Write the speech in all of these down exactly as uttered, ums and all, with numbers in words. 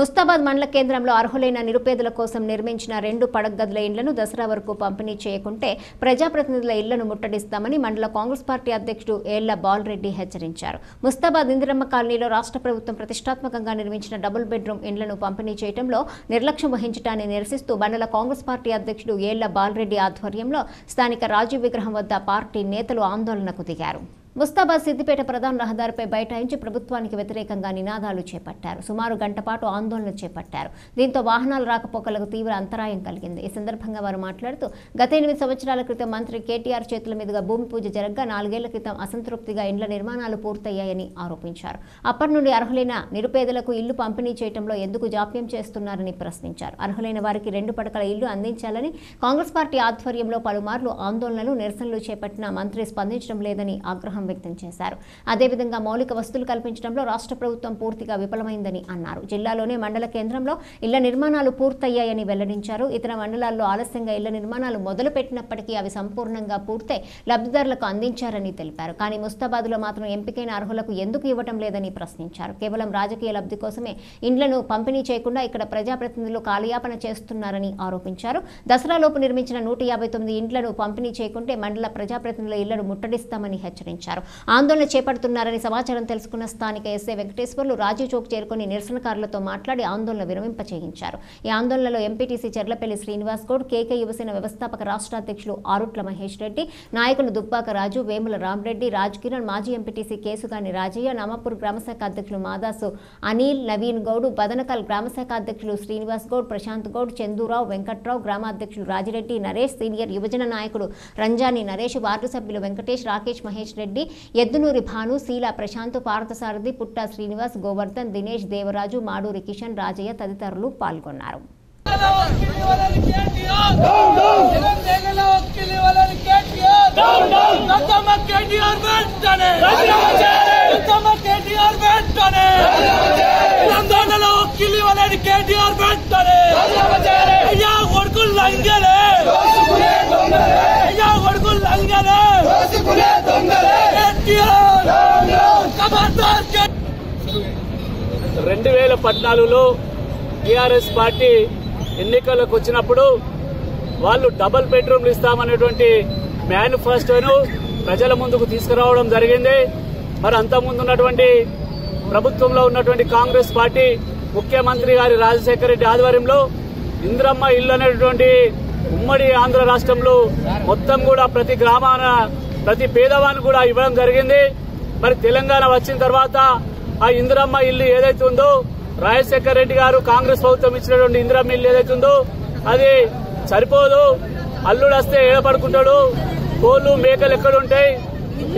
ముస్తాబాద్ మండల కేంద్రంలో అర్హులైన నిరుపేదల కోసం నిర్మించిన రెండు పడగగదుల ఇళ్లను దసరా వరకు పంపిణీ చేయకుంటే ప్రజాప్రతినిధుల ఇళ్లను ముట్టడిస్తామని మండల కాంగ్రెస్ పార్టీ అధ్యక్షుడు ఏళ్ల బాలరెడ్డి హెచ్చరించారు. ముస్తాబాద్ ఇందిరమ్మ కాలనీలో రాష్ట్ర ప్రభుత్వం ప్రతిష్టాత్మకంగా నిర్మించిన డబుల్ బెడ్రూమ్ ఇండ్లను పంపిణీ చేయడంలో నిర్లక్ష్యం వహించడాన్ని నిరసిస్తూ మండల కాంగ్రెస్ పార్టీ అధ్యక్షుడు ఏళ్ల బాలరెడ్డి ఆధ్వర్యంలో స్థానిక రాజీవ్ విగ్రహం వద్ద పార్టీ నేతలు ఆందోళనకు దిగారు. ముస్తాబాద్ సిద్దిపేట ప్రధాన రహదారిపై బైఠాయించి ప్రభుత్వానికి వ్యతిరేకంగా నినాదాలు చేపట్టారు. సుమారు గంట పాటు ఆందోళన చేపట్టారు. దీంతో వాహనాల రాకపోకలకు తీవ్ర అంతరాయం కలిగింది. ఈ సందర్భంగా వారు మాట్లాడుతూ గత ఎనిమిది సంవత్సరాల క్రితం మంత్రి కేటీఆర్ చేతుల మీదుగా భూమి పూజ జరగగా నాలుగేళ్ల క్రితం అసంతృప్తిగా ఇండ్ల నిర్మాణాలు పూర్తయ్యాయని ఆరోపించారు. అప్పటి నుండి అర్హులైన నిరుపేదలకు ఇల్లు పంపిణీ చేయడంలో ఎందుకు జాప్యం చేస్తున్నారని ప్రశ్నించారు. అర్హులైన వారికి రెండు పడకల ఇల్లు అందించాలని కాంగ్రెస్ పార్టీ ఆధ్వర్యంలో పలుమార్లు ఆందోళనలు నిరసనలు చేపట్టిన మంత్రి స్పందించడం లేదని ఆగ్రహం వ్యక్తం చేశారు. అదేవిధంగా మౌలిక వసతులు కల్పించడంలో రాష్ట్ర ప్రభుత్వం పూర్తిగా విఫలమైందని అన్నారు. జిల్లాలోనే మండల కేంద్రంలో ఇళ్ల నిర్మాణాలు పూర్తయ్యాయని వెల్లడించారు. ఇతర మండలాల్లో ఆలస్యంగా ఇళ్ల నిర్మాణాలు మొదలు పెట్టినప్పటికీ అవి సంపూర్ణంగా పూర్తయి లబ్ధిదారులకు అందించారని తెలిపారు. కానీ ముస్తాబాద్లో మాత్రం ఎంపికైన అర్హులకు ఎందుకు ఇవ్వటం లేదని ప్రశ్నించారు. కేవలం రాజకీయ లబ్ధి కోసమే ఇండ్లను పంపిణీ చేయకుండా ఇక్కడ ప్రజాప్రతినిధులు కాలయాపన చేస్తున్నారని ఆరోపించారు. దసరాలోపు నిర్మించిన నూట యాభై తొమ్మిది ఇండ్లను పంపిణీ చేయకుంటే మండల ప్రజాప్రతినిధుల ఇళ్లను ముట్టడిస్తామని హెచ్చరించారు. ఆందోళన చేపడుతున్నారని సమాచారం తెలుసుకున్న స్థానిక ఎస్ఐ వెంకటేశ్వర్లు రాజీవ్ చౌక్ చేరుకుని నిరసనకారులతో మాట్లాడి ఆందోళన విరమింపచేయించారు. ఈ ఆందోళనలో ఎంపీటీసీ చెర్లపల్లి శ్రీనివాస్ గౌడ్, కేకే యువసేన వ్యవస్థాపక రాష్ట్ర అధ్యక్షులు ఆరుట్ల మహేష్ రెడ్డి, నాయకులు దుబ్బాక రాజు, వేముల రామరెడ్డి, రాజ్ కిరణ్, మాజీ ఎంపీటీసీ కేసుగాని రాజయ్య, నామాపూర్ గ్రామశాఖ అధ్యక్షులు మాదాసు అనిల్, నవీన్ గౌడ్, బదనకల్ గ్రామశాఖ అధ్యక్షులు శ్రీనివాస్ గౌడ్, ప్రశాంత్ గౌడ్, చందూరావు, వెంకట్రావు, గ్రామ అధ్యక్షులు రాజిరెడ్డి నరేష్, సీనియర్ యువజన నాయకుడు రంజాని నరేష్, వార్డు సభ్యులు వెంకటేష్, రాకేష్ మహేష్ రెడ్డి, ఎద్దునూరి భాను, శీల, ప్రశాంత్, పార్థసారథి, పుట్టా శ్రీనివాస్, గోవర్ధన్, దినేష్, దేవరాజు, మాడూరి కిషన్, రాజయ్య తదితరులు పాల్గొన్నారు. రెండు వేల పద్నాలుగులో టీఆర్ఎస్ పార్టీ ఎన్నికలకు వచ్చినప్పుడు వాళ్ళు డబల్ బెడ్రూమ్లు ఇస్తామనేటువంటి మేనిఫెస్టోను ప్రజల ముందుకు తీసుకురావడం జరిగింది. మరి అంతకుముందు ఉన్నటువంటి ప్రభుత్వంలో ఉన్నటువంటి కాంగ్రెస్ పార్టీ ముఖ్యమంత్రి గారి రాజశేఖర రెడ్డి ఆధ్వర్యంలో ఇందిరమ్మ ఇల్లు అనేటువంటి ఉమ్మడి ఆంధ్ర రాష్ట్రంలో మొత్తం కూడా ప్రతి గ్రామాన ప్రతి పేదవానికి కూడా ఇవ్వడం జరిగింది. మరి తెలంగాణ వచ్చిన తర్వాత ఆ ఇందిరమ్మ ఇల్లు ఏదైతే ఉందో రాజశేఖర రెడ్డి గారు కాంగ్రెస్ ప్రభుత్వం ఇచ్చినటువంటి ఇందిరమ్మ ఇల్లు ఏదైతే ఉందో అది సరిపోదు. అల్లుడు వస్తే ఏడ పడుకుంటాడు, కోళ్లు మేకలు ఎక్కడ ఉంటాయి,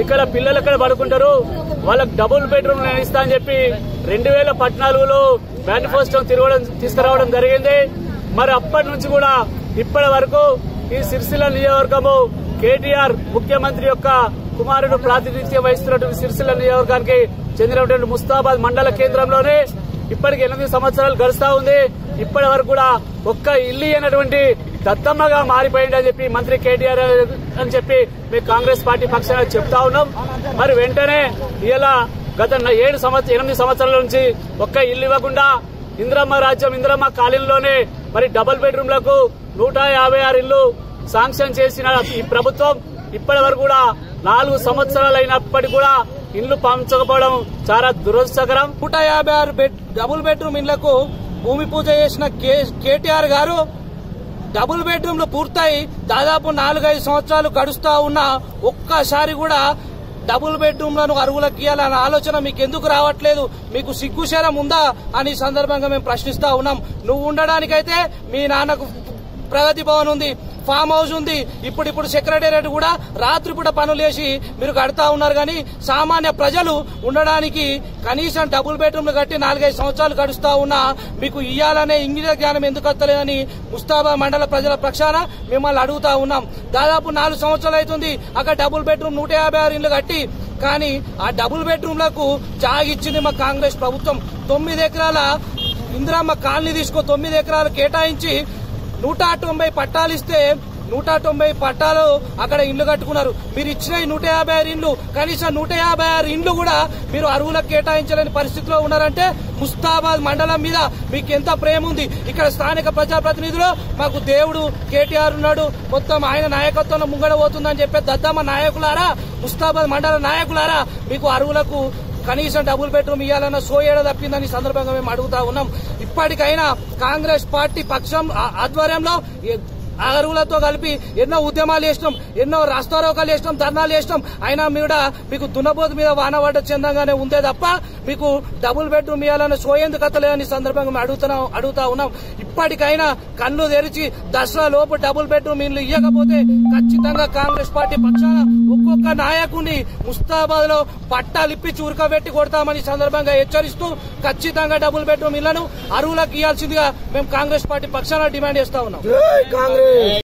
ఇక్కడ పిల్లలు ఎక్కడ పడుకుంటారు, వాళ్ళకి డబుల్ బెడ్రూమ్ నేను ఇస్తా అని చెప్పి రెండు వేల పద్నాలుగులో మేనిఫెస్టో తిరగడం తీసుకురావడం జరిగింది. మరి అప్పటి నుంచి కూడా ఇప్పటి వరకు ఈ సిరిసిల్ల నియోజకవర్గము కేటీఆర్ ముఖ్యమంత్రి యొక్క కుమారుడు ప్రాతినిధ్యం వహిస్తున్నటువంటి సిరిసిల్ల నియోజకవర్గానికి చెందినటువంటి ముస్తాబాద్ మండల కేంద్రంలోనే ఇప్పటికి ఎనిమిది సంవత్సరాలు గడుస్తా ఉంది. ఇప్పటి వరకు కూడా ఒక్క ఇల్లు అనేటువంటి దత్తమ్మగా మారిపోయింది అని చెప్పి మంత్రి కేటీఆర్ అని చెప్పి మేము కాంగ్రెస్ పార్టీ పక్షాన చెప్తా ఉన్నాం. మరి వెంటనే ఇలా గత ఏడు సంవత్సరం ఎనిమిది సంవత్సరాల నుంచి ఒక్క ఇల్లు ఇవ్వకుండా ఇందిరమ్మ రాజ్యం ఇందిరమ్మ కాలనీలోనే మరి డబుల్ బెడ్రూమ్లకు నూట యాభై ఆరు ఇళ్లు శాంక్షన్ చేసిన ఈ ప్రభుత్వం ఇప్పటి వరకు కూడా నాలుగు సంవత్సరాలు అయినప్పటికీ కూడా ఇండ్లు పంచకపోవడం చాలా దురదృష్టకరం. నూట యాభై ఆరు బెడ్ డబుల్ బెడ్రూమ్ ఇండ్లకు భూమి పూజ చేసిన కేటీఆర్ గారు డబుల్ బెడ్రూమ్లు పూర్తయి దాదాపు నాలుగైదు సంవత్సరాలు గడుస్తా ఉన్నా ఒక్కసారి కూడా డబుల్ బెడ్రూమ్లను అరువులకు ఇవ్వాలన్న ఆలోచన మీకు ఎందుకు రావట్లేదు, మీకు సిగ్గుశరం ఉందా అని సందర్భంగా మేము ప్రశ్నిస్తా ఉన్నాం. నువ్వు ఉండడానికైతే మీ నాన్నకు ప్రగతి భవన్ ఉంది, ఫామ్ హౌస్ ఉంది, ఇప్పుడిప్పుడు సెక్రటేరియట్ కూడా రాత్రిపూట పనులు చేసి మీరు కడతా ఉన్నారు. కానీ సామాన్య ప్రజలు ఉండడానికి కనీసం డబుల్ బెడ్రూమ్లు కట్టి నాలుగైదు సంవత్సరాలు గడుస్తా ఉన్నా మీకు ఇయ్యాలనే ఇంగిత జ్ఞానం ఎందుకు వస్తలేదని ముస్తాబాద్ మండల ప్రజల పక్షాన మిమ్మల్ని అడుగుతా ఉన్నాం. దాదాపు నాలుగు సంవత్సరాలు అవుతుంది అక్కడ డబుల్ బెడ్రూమ్ నూట యాభై ఆరు ఇండ్లు కట్టి, కానీ ఆ డబుల్ బెడ్రూమ్లకు జాగిచ్చింది మా కాంగ్రెస్ ప్రభుత్వం. తొమ్మిది ఎకరాల ఇందిరమ్మ కాలనీ తీసుకు తొమ్మిది ఎకరాలు కేటాయించి నూట తొంభై పట్టాలిస్తే నూట తొంభై పట్టాలు అక్కడ ఇండ్లు కట్టుకున్నారు. మీరు ఇచ్చిన నూట యాభై ఆరు ఇండ్లు కనీసం నూట యాభై ఆరు ఇండ్లు కూడా మీరు అరువులకు కేటాయించలేని పరిస్థితిలో ఉన్నారంటే ముస్తాబాద్ మండలం మీద మీకు ఎంత ప్రేమ ఉంది. ఇక్కడ స్థానిక ప్రజాప్రతినిధులు మాకు దేవుడు కేటీఆర్ ఉన్నాడు, మొత్తం ఆయన నాయకత్వంలో ముంగడ పోతుందని చెప్పే దద్దమ్మ నాయకులారా, ముస్తాబాద్ మండల నాయకులారా, మీకు అరువులకు కనీసం డబుల్ బెడ్రూమ్ ఇవ్వాలన్న సోయేడ తప్పిందని సందర్భంగా మేము అడుగుతా ఉన్నాం. ఇప్పటికైనా కాంగ్రెస్ పార్టీ పక్షం ఆధ్వర్యంలో అరువులతో కలిపి ఎన్నో ఉద్యమాలు చేసినాం, ఎన్నో రాస్తారోకాలు చేసినాం, ధర్నాలు చేసినాం. అయినా మీద మీకు దున్నబోతు మీద వానవాడ చెందంగానే ఉందే తప్ప మీకు డబుల్ బెడ్రూమ్ ఇవ్వాలన్న సోయేందుకు అత్తలేదని సందర్భంగా అడుగుతున్నా అడుగుతా ఉన్నాం. ఇప్పటికైనా కళ్ళు తెరిచి దసరా లోపు డబుల్ బెడ్రూమ్ ఇల్లు ఇవ్వకపోతే ఖచ్చితంగా కాంగ్రెస్ పార్టీ పక్షాన ఒక్కొక్క నాయకుడిని ముస్తాబాద్ లో పట్టాలిప్పించి ఉరకబెట్టి కొడతామని సందర్భంగా హెచ్చరిస్తూ ఖచ్చితంగా డబుల్ బెడ్రూమ్ ఇళ్లను అరువులకు ఇవ్వాల్సిందిగా మేము కాంగ్రెస్ పార్టీ పక్షాన డిమాండ్ చేస్తా ఉన్నాం.